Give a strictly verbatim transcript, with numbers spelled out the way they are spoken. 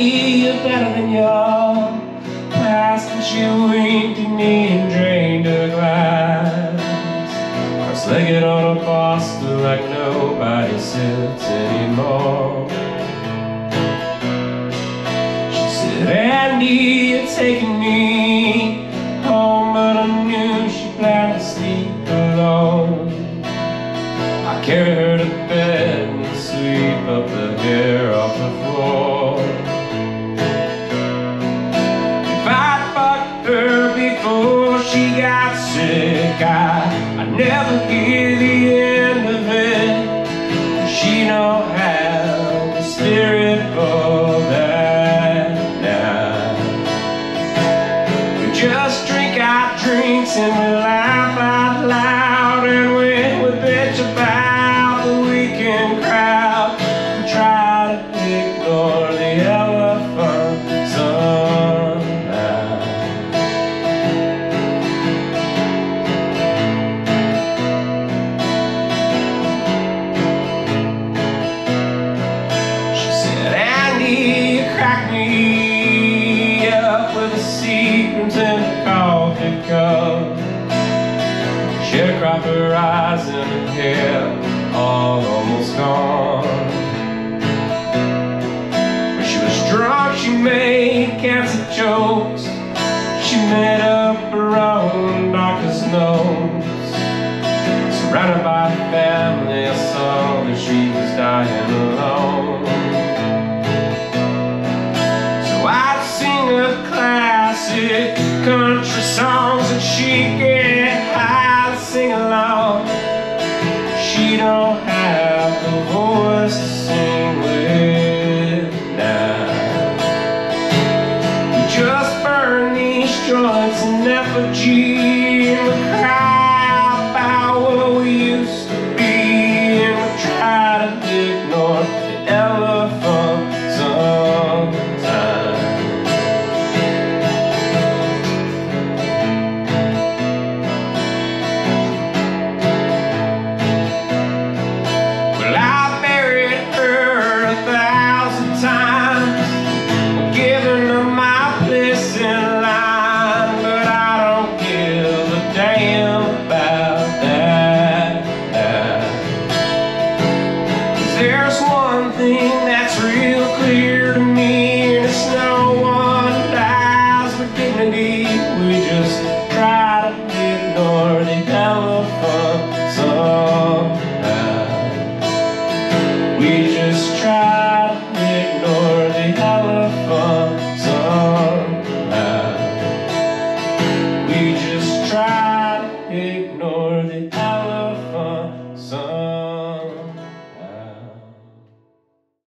be better than y'all. Past that you winked at me and drained a glass. I was legged on a pasta like nobody sits anymore. She said, Andy, you're taking me home, but I knew she planned to sleep alone. I carried her to bed and sweep up the hair off the floor. I never hear the end of it, 'cause she don't have the spirit for that now. We just drink our drinks and we laugh out loud, and when we bitch about the weekend crowd, we try to ignore the elephant somehow. Crack me up with the secrets in the coffee cup. Sharecropper eyes and her hair all almost gone. When she was drunk, she made cancer jokes. She made up her own doctor's notes. Surrounded by family, I saw that she was dying alone. Classic country songs that she get high to sing along. She don't have the voice to sing with now. We just burn these joints in effigy, and we cry about what we used to be, and we try to ignore the elephant sometimes. We just try to ignore the elephant somehow. We just try.